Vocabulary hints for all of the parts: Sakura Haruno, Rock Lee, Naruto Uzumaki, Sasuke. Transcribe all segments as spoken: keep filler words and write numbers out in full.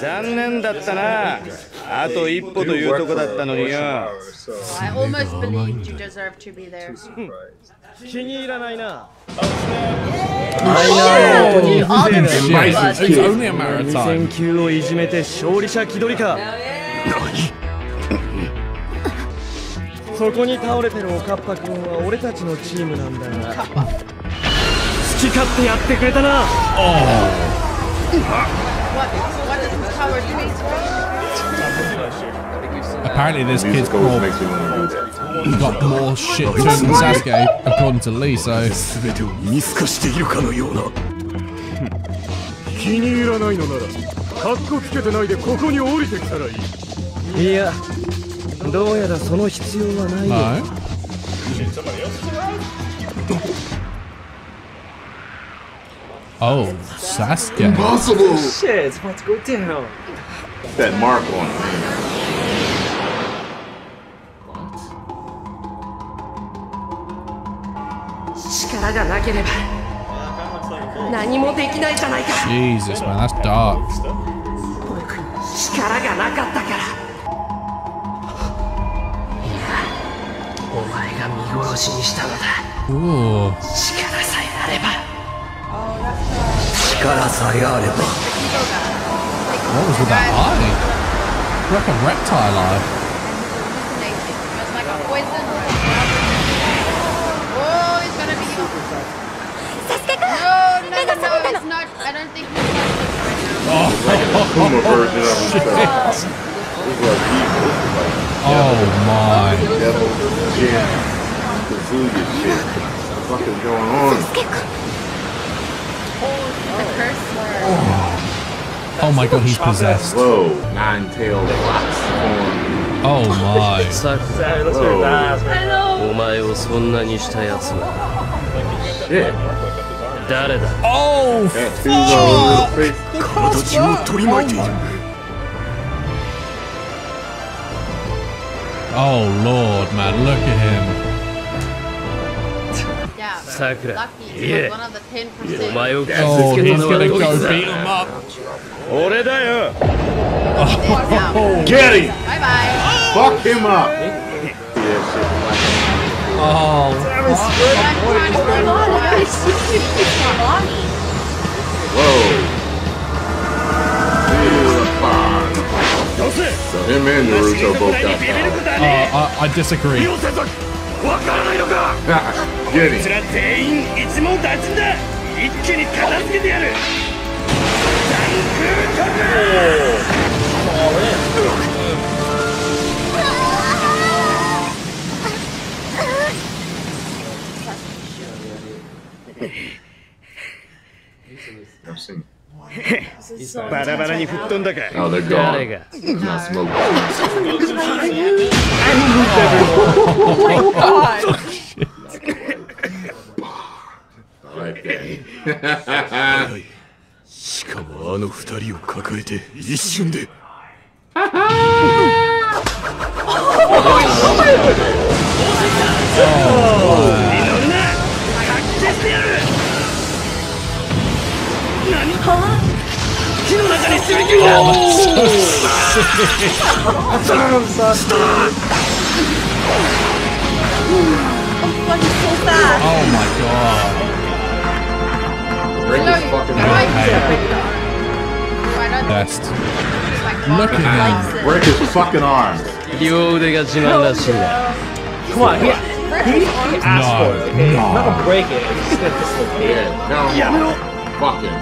残念だったな。あと一歩というとこだったのによ。I almost believed you deserved to be there. 気に入らないな。にせん級をいじめて勝利者気取りか。そこに倒れてるおかっぱ君は俺たちのチームなんだよな。好き勝手やってくれたな。Apparently, this kid's got more shit to him than Sasuke, according to Lee, so. Oh, Sasuke. Impossible! Shit, it's about to go down. That mark on him. Jesus, man, that's dark. Ooh. What was with that eye? Like a reptile eye. Oh my. Devil, jam, bazooka shit. What the fuck is going on? The curse word. Oh my god, he's possessed. Whoa. Nine-tailed fox. Oh my. Whoa. I know. Shit. Oh, oh Lord, man, look at him. Yeah, Sakura. Lucky, yeah. One of the ten percent. Yeah. Oh, he's gonna go beat him up. Oh, get him! Bye bye. Fuck him up. Oh. Whoa. So him and Naruto both got uh, I, I disagree. Get it. I've seen. Oh, they're gone. Not smoking. Oh my god! Alright, Danny. Oh, oh my god. Break his fucking arm. Best. Look at him. Break his fucking arm. Come on, here. He asked for it. Okay? No. Not gonna break it. He's just gonna dislocate it. No. Yeah. Fuck him.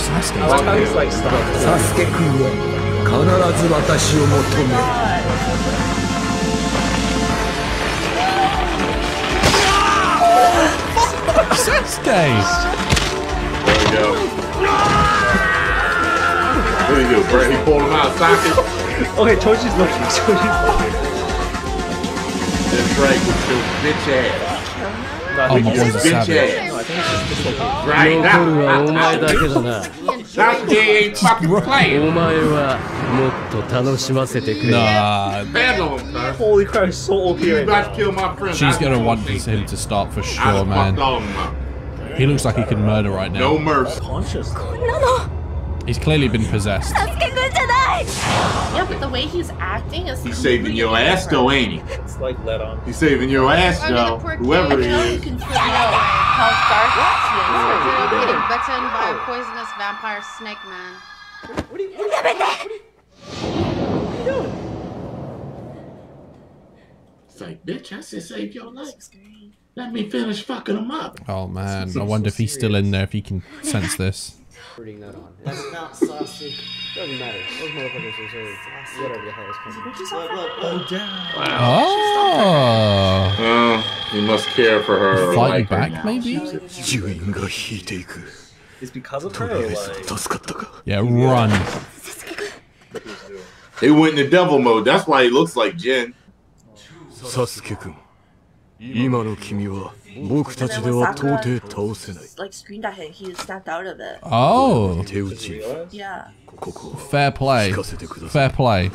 Sasuke, oh, Sasuke, like Sasuke, Sasuke. There we go. What do you do, Brett? He pulled him out, Sasuke. Okay, Toji's looking. Toji's this right with your bitch ass. Oh my god, it's savage. Right now. Sasuke ain't fucking playing. Nah. Holy crap, so O P right now. She's gonna want him to start for sure, man. He looks like he can murder right now. No mercy. Conscious. He's clearly been possessed. Yeah, but the way he's acting is he's saving your different. ass though, ain't he? It's like let on. He's saving your ass I though. Mean, whoever he is. You can feel how dark he is. He's getting bitten by a poisonous vampire snake, man. What, what, are, you, what, are, you, what, are, you, what are you doing? It's like, bitch, I said save your life. Let me finish fucking him up. Oh man, it's, it's I wonder so if he's serious. still in there, if he can sense this. That on. That's not saucy. Doesn't matter. Those motherfuckers are so saucy. Whatever the hell is coming. Look, look, oh, damn. Wow. Oh. Oh. He must care for her. Fighting like back, her maybe? It's because of her, like... Yeah, run. They went into devil mode. That's why he looks like Jin. Sasuke-kun. Like screamed at him, he snapped out of it. Oh, yeah. Fair play. Fair play.